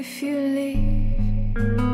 if you leave.